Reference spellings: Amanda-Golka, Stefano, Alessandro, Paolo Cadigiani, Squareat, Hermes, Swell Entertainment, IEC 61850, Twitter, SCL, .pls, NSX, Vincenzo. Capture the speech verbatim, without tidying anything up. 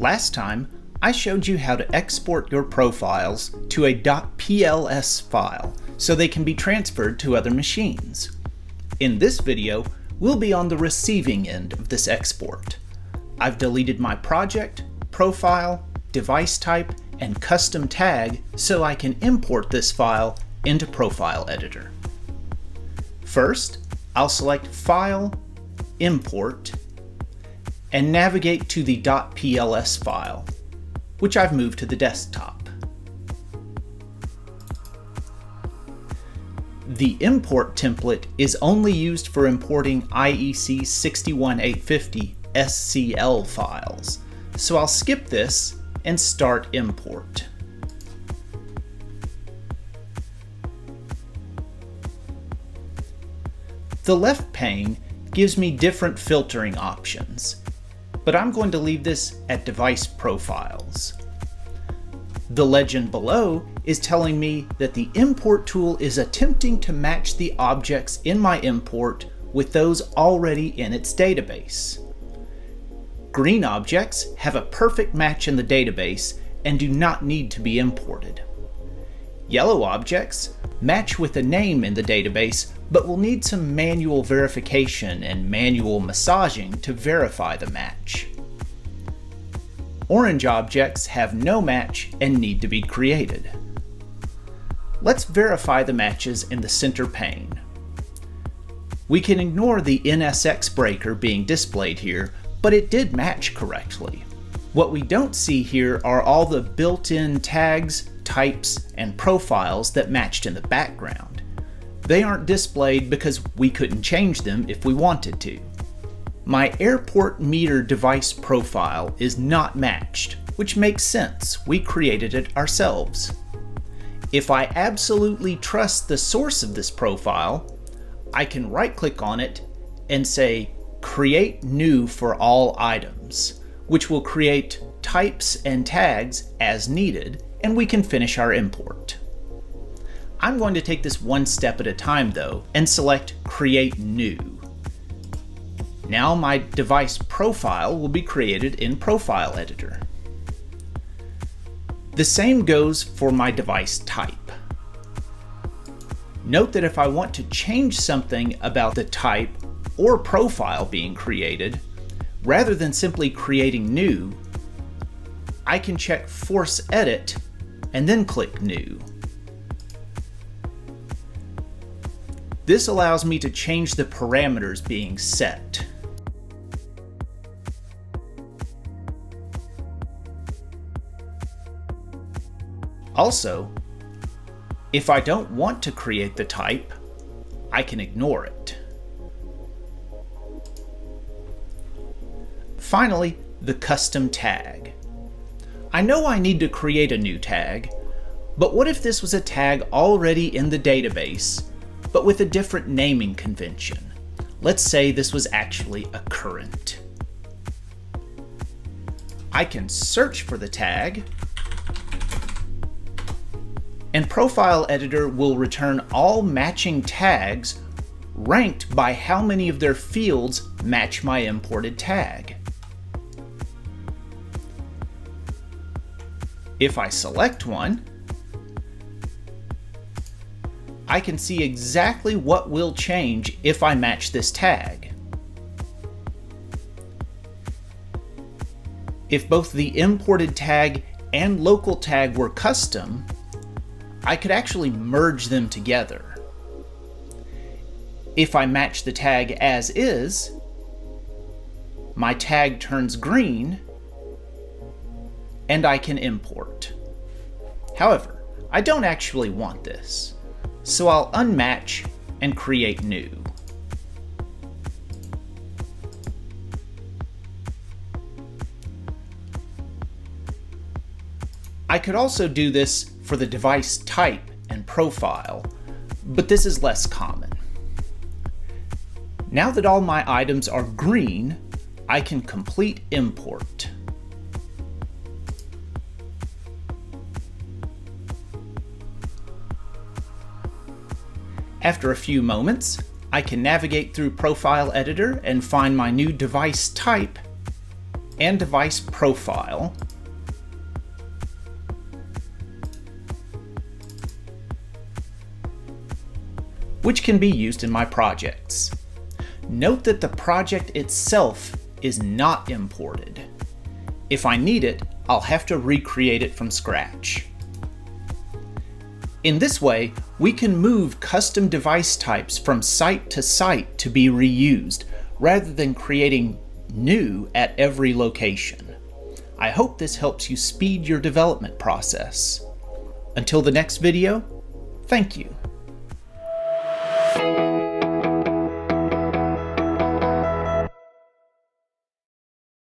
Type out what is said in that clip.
Last time, I showed you how to export your profiles to a .pls file so they can be transferred to other machines. In this video, we'll be on the receiving end of this export. I've deleted my project, profile, device type, and custom tag so I can import this file into Profile Editor. First, I'll select File, Import, and navigate to the .pls file, which I've moved to the desktop. The import template is only used for importing I E C six one eight five zero S C L files, so I'll skip this and start import. The left pane gives me different filtering options, but I'm going to leave this at device profiles. The legend below is telling me that the import tool is attempting to match the objects in my import with those already in its database. Green objects have a perfect match in the database and do not need to be imported. Yellow objects match with a name in the database, but will need some manual verification and manual massaging to verify the match. Orange objects have no match and need to be created. Let's verify the matches in the center pane. We can ignore the N S X breaker being displayed here, but it did match correctly. What we don't see here are all the built-in tags, types, and profiles that matched in the background. They aren't displayed because we couldn't change them if we wanted to. My airport meter device profile is not matched, which makes sense. We created it ourselves. If I absolutely trust the source of this profile, I can right-click on it and say Create New for All Items, which will create types and tags as needed, and we can finish our import. I'm going to take this one step at a time though, and select Create New. Now my device profile will be created in Profile Editor. The same goes for my device type. Note that if I want to change something about the type or profile being created, rather than simply creating new, I can check Force Edit and then click New. This allows me to change the parameters being set. Also, if I don't want to create the type, I can ignore it. Finally, the custom tag. I know I need to create a new tag, but what if this was a tag already in the database, but with a different naming convention? Let's say this was actually a current. I can search for the tag, and Profile Editor will return all matching tags ranked by how many of their fields match my imported tag. If I select one, I can see exactly what will change if I match this tag. If both the imported tag and local tag were custom, I could actually merge them together. If I match the tag as is, my tag turns green and I can import. However, I don't actually want this, so I'll unmatch and create new. I could also do this for the device type and profile, but this is less common. Now that all my items are green, I can complete import. After a few moments, I can navigate through Profile Editor and find my new device type and device profile. Which can be used in my projects. Note that the project itself is not imported. If I need it, I'll have to recreate it from scratch. In this way, we can move custom device types from site to site to be reused, rather than creating new at every location. I hope this helps you speed your development process. Until the next video, thank you.